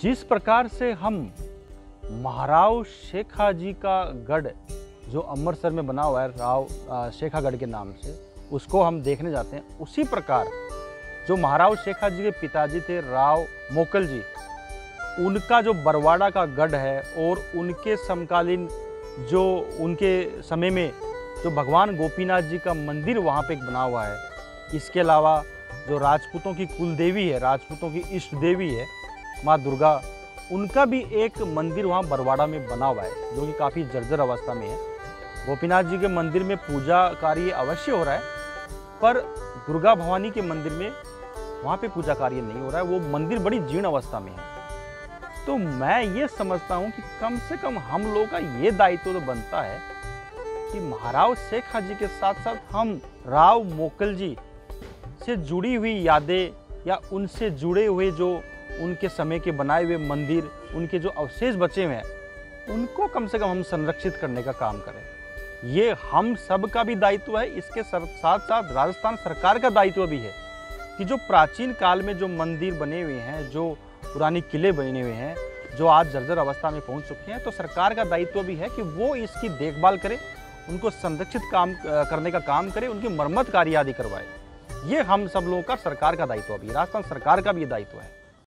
जिस प्रकार से हम महाराव शेखाजी का गढ़ जो अमरसर में बना हुआ है राव शेखागढ़ के नाम से, उसको हम देखने जाते हैं, उसी प्रकार जो महाराव शेखाजी के पिताजी थे राव मोकल जी, उनका जो बरवाड़ा का गढ़ है और उनके समकालीन जो उनके समय में जो भगवान गोपीनाथ जी का मंदिर वहाँ पे एक बना हुआ है। इसके अलावा जो राजपूतों की कुलदेवी है, राजपूतों की इष्ट देवी है माँ दुर्गा, उनका भी एक मंदिर वहाँ बरवाड़ा में बना हुआ है जो कि काफ़ी जर्जर अवस्था में है। गोपीनाथ जी के मंदिर में पूजा कार्य अवश्य हो रहा है पर दुर्गा भवानी के मंदिर में वहाँ पे पूजा कार्य नहीं हो रहा है, वो मंदिर बड़ी जीर्ण अवस्था में है। तो मैं ये समझता हूँ कि कम से कम हम लोगों का ये दायित्व तो बनता है कि महाराव शेखाजी के साथ साथ हम राव मोकल जी से जुड़ी हुई यादें या उनसे जुड़े हुए जो उनके समय के बनाए हुए मंदिर, उनके जो अवशेष बचे हुए हैं, उनको कम से कम हम संरक्षित करने का काम करें। ये हम सब का भी दायित्व है। इसके साथ साथ राजस्थान सरकार का दायित्व भी है कि जो प्राचीन काल में जो मंदिर बने हुए हैं, जो पुराने किले बने हुए हैं, जो आज जर्जर अवस्था में पहुंच चुके हैं, तो सरकार का दायित्व भी है कि वो इसकी देखभाल करे, उनको संरक्षित काम करने का काम करे, उनकी मरम्मत कार्य आदि करवाए। ये हम सब लोगों का सरकार का दायित्व भी है, राजस्थान सरकार का भी ये दायित्व है।